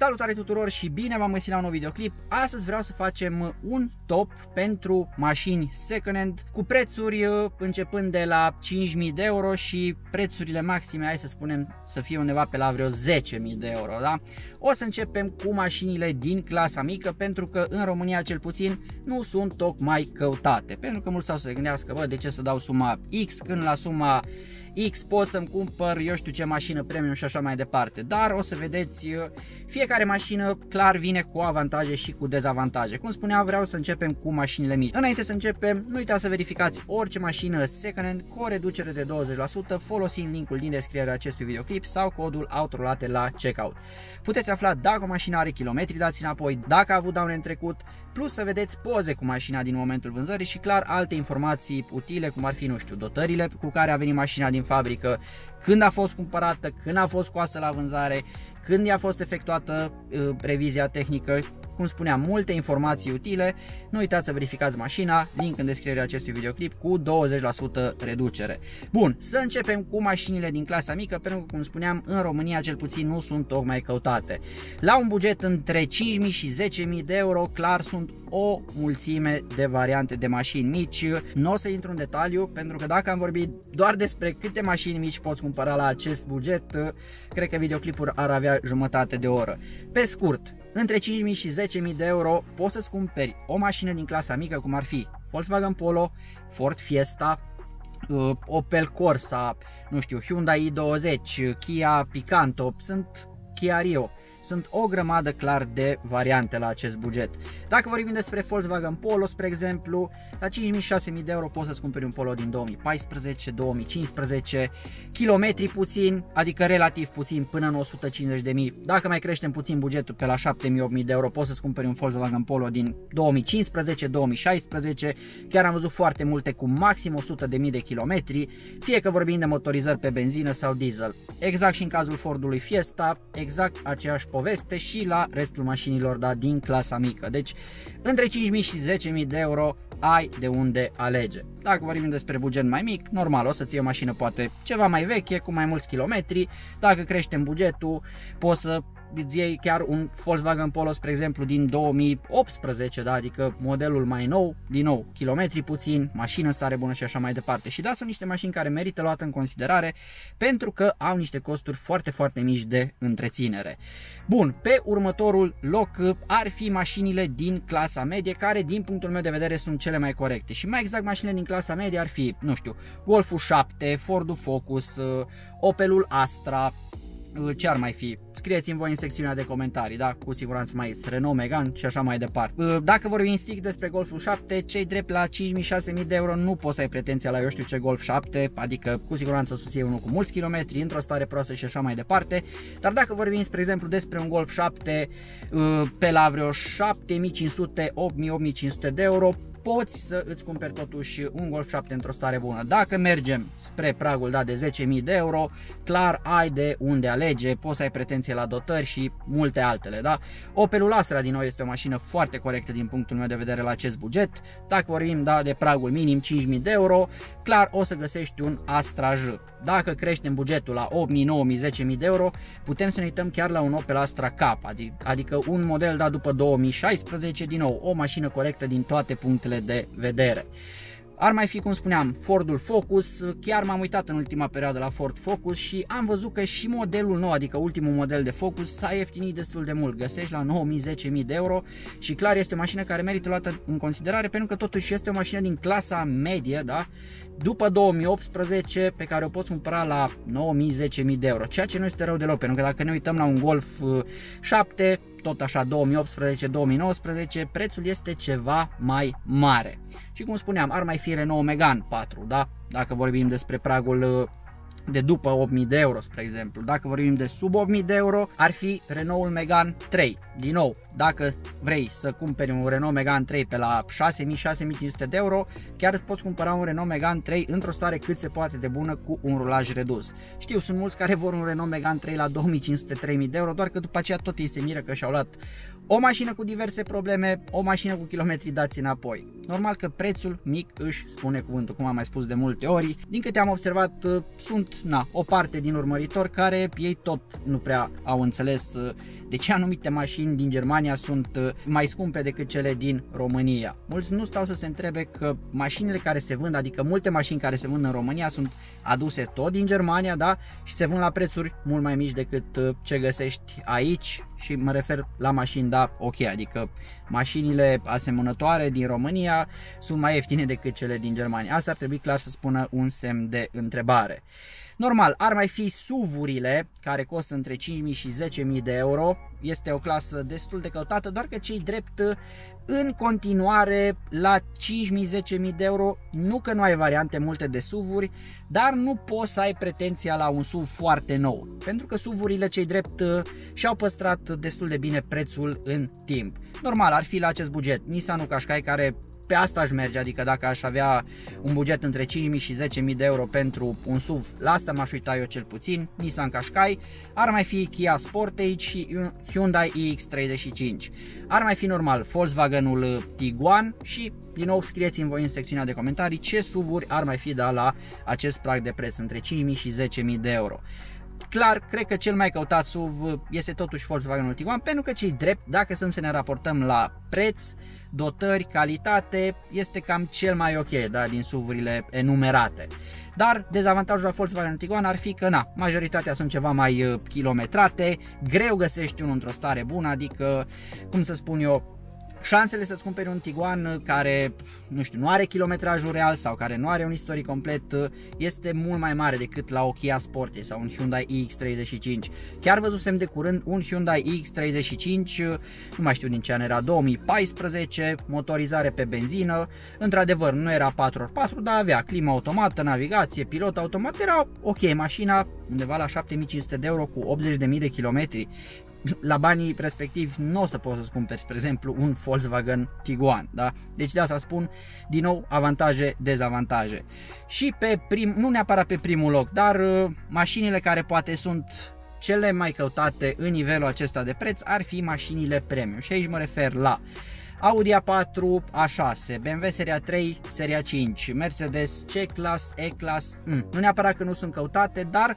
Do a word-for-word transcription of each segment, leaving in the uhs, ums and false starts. Salutare tuturor și bine v-am găsit la un nou videoclip. Astăzi vreau să facem un top pentru mașini second-hand cu prețuri începând de la cinci mii de euro și prețurile maxime, hai să spunem, să fie undeva pe la vreo zece mii de euro, da? O să începem cu mașinile din clasa mică, pentru că în România cel puțin nu sunt tocmai căutate, pentru că mulți stau să se gândească, bă, de ce să dau suma X când la suma X pot să-mi cumpăr eu știu ce mașină premium și așa mai departe. Dar o să vedeți, fiecare mașină clar vine cu avantaje și cu dezavantaje. Cum spuneam, vreau să începem cu mașinile mici. Înainte să începem, nu uitați să verificați orice mașină second-hand cu o reducere de douăzeci la sută folosind linkul din descrierea acestui videoclip sau codul autorolate la checkout. Puteți afla dacă o mașină are kilometri dați înapoi, dacă a avut daune în trecut, plus să vedeți poze cu mașina din momentul vânzării și clar alte informații utile, cum ar fi, nu știu, dotările cu care a venit mașina din fabrică, când a fost cumpărată, când a fost scoasă la vânzare, când i-a fost efectuată uh, revizia tehnică. Cum spuneam, multe informații utile. Nu uitați să verificați mașina, link în descrierea acestui videoclip, cu douăzeci la sută reducere. Bun, să începem cu mașinile din clasa mică, pentru că, cum spuneam, în România cel puțin nu sunt tocmai căutate. La un buget între cinci mii și zece mii de euro, clar sunt o mulțime de variante de mașini mici. Nu o să intru în detaliu, pentru că dacă am vorbit doar despre câte mașini mici poți cumpăra la acest buget, cred că videoclipul ar avea jumătate de oră. Pe scurt, între cinci mii și zece mii de euro poți să-ți cumperi o mașină din clasa mică, cum ar fi Volkswagen Polo, Ford Fiesta, Opel Corsa, nu știu, Hyundai i douăzeci, Kia Picanto, sunt Kia Rio. Sunt o grămadă clar de variante la acest buget. Dacă vorbim despre Volkswagen Polo, spre exemplu, la cinci mii șase mii de euro poți să-ți cumperi un Polo din două mii paisprezece două mii cincisprezece, kilometri puțin, adică relativ puțin, până în o sută cincizeci de mii. Dacă mai creștem puțin bugetul pe la șapte mii opt mii de euro, poți să-ți cumperi un Volkswagen Polo din două mii cincisprezece două mii șaisprezece. Chiar am văzut foarte multe cu maxim o sută de mii de kilometri, fie că vorbim de motorizări pe benzină sau diesel. Exact și în cazul Fordului Fiesta, exact aceeași poveste și la restul mașinilor, da, din clasa mică. Deci între cinci mii și zece mii de euro ai de unde alege. Dacă vorbim despre buget mai mic, normal o să-ți iei o mașină poate ceva mai veche, cu mai mulți kilometri. Dacă creștem bugetul, poți să îți iei chiar un Volkswagen Polo, spre exemplu, din două mii optsprezece, da? Adică modelul mai nou, din nou, kilometri puțin, mașină în stare bună și așa mai departe. Și da, sunt niște mașini care merită luată în considerare, pentru că au niște costuri foarte, foarte mici de întreținere. Bun, pe următorul loc ar fi mașinile din clasa medie, care din punctul meu de vedere sunt cele mai corecte. Și mai exact, mașinile din clasa medie ar fi, nu știu, Golful șapte, Fordul Focus, Opelul Astra. Ce ar mai fi? Scrieți-mi voi în secțiunea de comentarii, da? Cu siguranță mai este Renault Megane și așa mai departe. Dacă vorbim strict despre Golful șapte, cei drept la cinci mii șase mii de euro nu poți să ai pretenția la eu știu ce Golf șapte, adică cu siguranță o să iei unul cu mulți kilometri, într-o stare proastă și așa mai departe. Dar dacă vorbim, spre exemplu, despre un Golf șapte pe la vreo șapte mii cinci sute opt mii opt mii cinci sute de euro, poți să îți cumperi totuși un Golf șapte într-o stare bună. Dacă mergem spre pragul, da, de zece mii de euro, clar ai de unde alege, poți să ai pretenție la dotări și multe altele, da? Opelul Astra, din nou, este o mașină foarte corectă din punctul meu de vedere la acest buget. Dacă vorbim, da, de pragul minim cinci mii de euro, clar o să găsești un Astra J. Dacă creștem bugetul la opt mii, nouă mii, zece mii de euro, putem să ne uităm chiar la un Opel Astra K, adică un model, da, după două mii șaisprezece, din nou, o mașină corectă din toate punctele de vedere. Ar mai fi, cum spuneam, Fordul Focus. Chiar m-am uitat în ultima perioadă la Ford Focus și am văzut că și modelul nou, adică ultimul model de Focus, s-a ieftinit destul de mult. Găsești la nouă mii, zece mii de euro și clar este o mașină care merită luată în considerare, pentru că totuși este o mașină din clasa medie, da? După două mii optsprezece, pe care o poți cumpăra la nouă mii, zece mii de euro, ceea ce nu este rău deloc, pentru că dacă ne uităm la un Golf șapte, tot așa două mii optsprezece două mii nouăsprezece, prețul este ceva mai mare. Și cum spuneam, ar mai fi Renault Megane patru, da? Dacă vorbim despre pragul de după opt mii de euro, spre exemplu. Dacă vorbim de sub opt mii de euro, ar fi Renault Megane trei. Din nou, dacă vrei să cumperi un Renault Megane trei pe la șase mii, șase mii cinci sute de euro, chiar îți poți cumpăra un Renault Megane trei într-o stare cât se poate de bună, cu un rulaj redus. Știu, sunt mulți care vor un Renault Megane trei la două mii cinci sute, trei mii de euro, doar că după aceea tot ei se miră că și-au luat o mașină cu diverse probleme, o mașină cu kilometri dați înapoi. Normal că prețul mic își spune cuvântul, cum am mai spus de multe ori. Din câte am observat, sunt, na, o parte din urmăritori care ei tot nu prea au înțeles de ce anumite mașini din Germania sunt mai scumpe decât cele din România. Mulți nu stau să se întrebe că mașinile care se vând, adică multe mașini care se vând în România, sunt aduse tot din Germania, da, și se vând la prețuri mult mai mici decât ce găsești aici. Și mă refer la mașini, da, ok, adică mașinile asemănătoare din România sunt mai ieftine decât cele din Germania. Asta ar trebui clar să spună un semn de întrebare. Normal, ar mai fi S U V-urile, care costă între cinci mii și zece mii de euro. Este o clasă destul de căutată, doar că cei drept în continuare la cinci mii-zece mii de euro, nu că nu ai variante multe de S U V-uri, dar nu poți să ai pretenția la un S U V foarte nou, pentru că S U V-urile cei drept și-au păstrat destul de bine prețul în timp. Normal, ar fi la acest buget Nissan Qashqai, care pe asta aș merge, adică dacă aș avea un buget între cinci mii și zece mii de euro pentru un S U V, la asta m-aș uita eu cel puțin, Nissan Qashqai, ar mai fi Kia Sportage și Hyundai i X treizeci și cinci, ar mai fi normal Volkswagenul Tiguan și din nou scrieți-mi voi în secțiunea de comentarii ce S U V-uri ar mai fi, da, la acest prag de preț între cinci mii și zece mii de euro. Clar, cred că cel mai căutat S U V este totuși Volkswagenul Tiguan, pentru că cei drept, dacă sunt să ne raportăm la preț, dotări, calitate, este cam cel mai ok, da, din S U V-urile enumerate. Dar dezavantajul la Volkswagen Tiguan ar fi că, na, majoritatea sunt ceva mai kilometrate, greu găsești unul într-o stare bună, adică, cum să spun eu, șansele să-ți cumperi un Tiguan care, nu știu, nu are kilometrajul real sau care nu are un istoric complet este mult mai mare decât la o Kia Sportage sau un Hyundai i X treizeci și cinci. Chiar văzusem de curând un Hyundai i X treizeci și cinci, nu mai știu din ce an era, două mii paisprezece, motorizare pe benzină, într-adevăr nu era patru pe patru, dar avea climă automată, navigație, pilot automat, era ok mașina, undeva la șapte mii cinci sute de euro cu optzeci de mii de kilometri. La banii respectivi nu o să poți să-ți cumperi, spre exemplu, un Volkswagen Tiguan, da? Deci de asta spun, din nou, avantaje, dezavantaje. Și pe prim, nu neapărat pe primul loc, dar mașinile care poate sunt cele mai căutate în nivelul acesta de preț ar fi mașinile premium. Și aici mă refer la Audi A patru, A șase, B M W Seria trei, Seria cinci, Mercedes C-Class, E-Class, mm, nu neapărat că nu sunt căutate, dar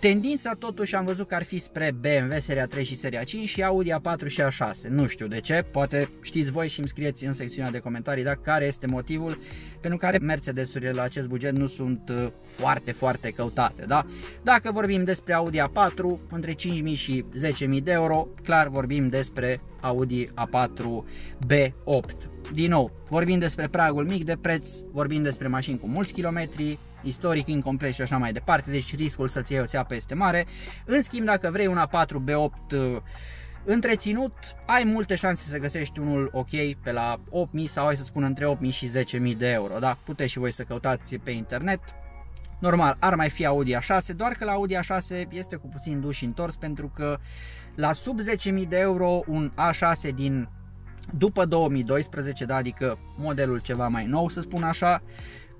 tendința totuși am văzut că ar fi spre B M W Seria trei și Seria cinci și Audi A patru și A șase, nu știu de ce, poate știți voi și îmi scrieți în secțiunea de comentarii, da, care este motivul pentru care Mercedesurile la acest buget nu sunt foarte, foarte căutate, da? Dacă vorbim despre Audi A patru, între cinci mii și zece mii de euro, clar vorbim despre Audi A patru B opt. Din nou, vorbim despre pragul mic de preț, vorbim despre mașini cu mulți kilometri, istoric incomplet și așa mai departe, deci riscul să-ți iei o țeapă este mare. În schimb, dacă vrei un A patru B opt întreținut, ai multe șanse să găsești unul ok pe la opt mii sau, hai să spun, între opt mii și zece mii de euro, da? Puteți și voi să căutați pe internet. Normal, ar mai fi Audi A șase, doar că la Audi A șase este cu puțin dus și întors, pentru că la sub zece mii de euro un A șase din după două mii doisprezece, da, adică modelul ceva mai nou, să spun așa,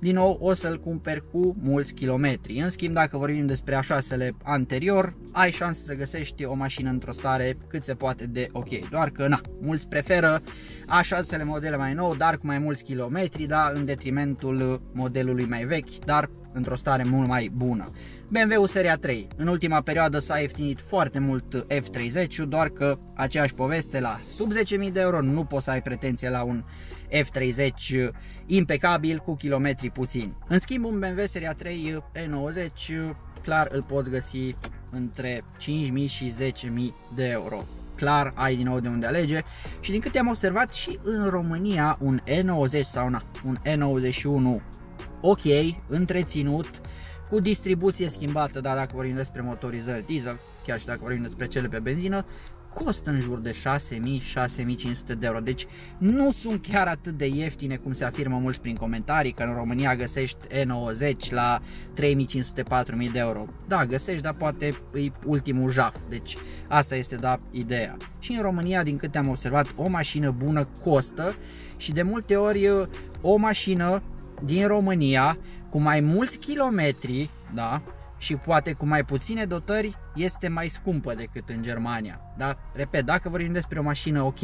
din nou o să-l cumperi cu mulți kilometri. În schimb, dacă vorbim despre A șasele anterior, ai șanse să găsești o mașină într-o stare cât se poate de ok. Doar că, na, mulți preferă A șasele modele mai nou, dar cu mai mulți kilometri, da, în detrimentul modelului mai vechi, dar într-o stare mult mai bună. B M W Seria trei. În ultima perioadă s-a ieftinit foarte mult F treizeci, doar că aceeași poveste, la sub zece mii de euro nu poți să ai pretenție la un F treizeci impecabil cu kilometri puțini. În schimb, un B M W Seria trei E nouăzeci clar îl poți găsi între cinci mii și zece mii de euro. Clar ai din nou de unde alege și din câte am observat și în România un E nouăzeci sau na, un E nouăzeci și unu ok, întreținut, cu distribuție schimbată, dar dacă vorbim despre motorizări diesel, chiar și dacă vorbim despre cele pe benzină, costă în jur de șase mii-șase mii cinci sute de euro, deci nu sunt chiar atât de ieftine cum se afirmă mulți prin comentarii, că în România găsești E nouăzeci la trei mii cinci sute-patru mii de euro. Da, găsești, dar poate e ultimul jaf, deci asta este, da, ideea. Și în România, din câte am observat, o mașină bună costă și de multe ori o mașină din România cu mai mulți kilometri, da, și poate cu mai puține dotări este mai scumpă decât în Germania, da? Repet, dacă vorbim despre o mașină ok.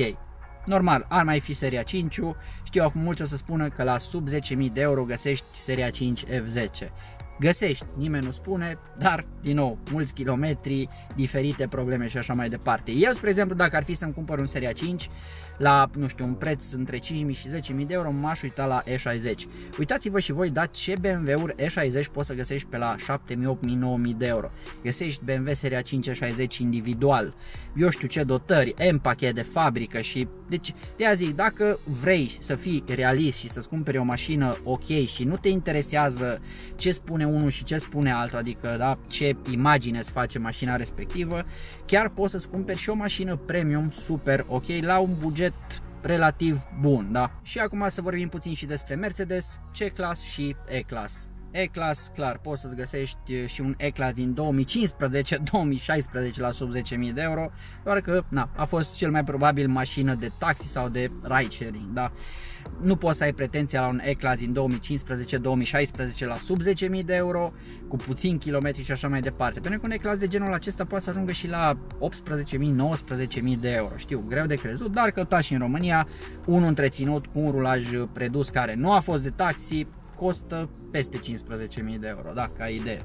Normal, ar mai fi Seria cinci, știu acum mulți o să spună că la sub zece mii de euro găsești Seria cinci F zece. găsești, nimeni nu spune, dar din nou, mulți kilometri, diferite probleme și așa mai departe. Eu, spre exemplu, dacă ar fi să-mi cumpăr un Seria cinci la, nu știu, un preț între cinci mii și zece mii de euro, m-aș uita la E șaizeci. Uitați-vă și voi, da, ce B M W-uri E șaizeci poți să găsești pe la șapte mii, opt mii, nouă mii de euro. Găsești B M W Seria cinci E șaizeci individual, eu știu ce dotări, M-pachet de fabrică și... Deci, de azi, dacă vrei să fii realist și să-ți cumperi o mașină ok și nu te interesează ce spune unul și ce spune altul, adică, da, ce imagine îți face mașina respectivă, chiar poți să-ți cumperi și o mașină premium super ok la un buget relativ bun, da? Și acum să vorbim puțin și despre Mercedes C-Class și E-Class. E-Class, clar, poți să-ți găsești și un E-Class din două mii cincisprezece două mii șaisprezece la sub zece mii de euro, doar că na, a fost cel mai probabil mașină de taxi sau de ride sharing, da? Nu poți să ai pretenția la un E-Class din două mii cincisprezece două mii șaisprezece la sub zece mii de euro, cu puțin kilometri și așa mai departe, pentru că un E-Class de genul acesta poate să ajungă și la optsprezece mii nouăsprezece mii de euro. Știu, greu de crezut, dar căutați și în România unul întreținut cu un rulaj redus care nu a fost de taxi, costă peste cincisprezece mii de euro, da, ca idee.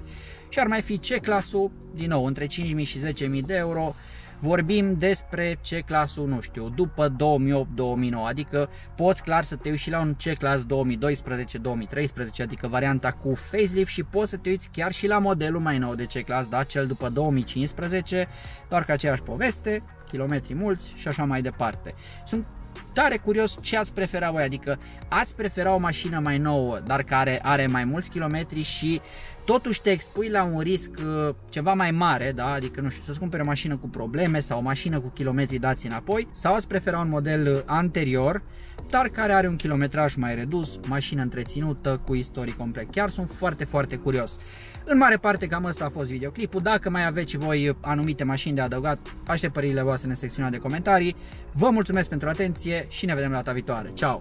Și ar mai fi C-Class-ul, din nou, între cinci mii și zece mii de euro. Vorbim despre C-Class-ul, nu știu, după două mii opt două mii nouă, adică poți clar să te uiți și la un C-Class două mii doisprezece două mii treisprezece, adică varianta cu facelift, și poți să te uiți chiar și la modelul mai nou de C-Class, da, cel după două mii cincisprezece, doar că aceeași poveste, kilometri mulți și așa mai departe. Sunt tare curios ce ați prefera voi, adică ați prefera o mașină mai nouă, dar care are mai mulți kilometri și totuși te expui la un risc ceva mai mare, da? Adică nu știu, să-ți cumperi o mașină cu probleme sau o mașină cu kilometri dați înapoi, sau ați prefera un model anterior, dar care are un kilometraj mai redus, mașină întreținută, cu istorie complet. Chiar sunt foarte, foarte curios. În mare parte cam asta a fost videoclipul. Dacă mai aveți și voi anumite mașini de adăugat, aștept părerile voastre în secțiunea de comentarii. Vă mulțumesc pentru atenție și ne vedem data viitoare. Ciao!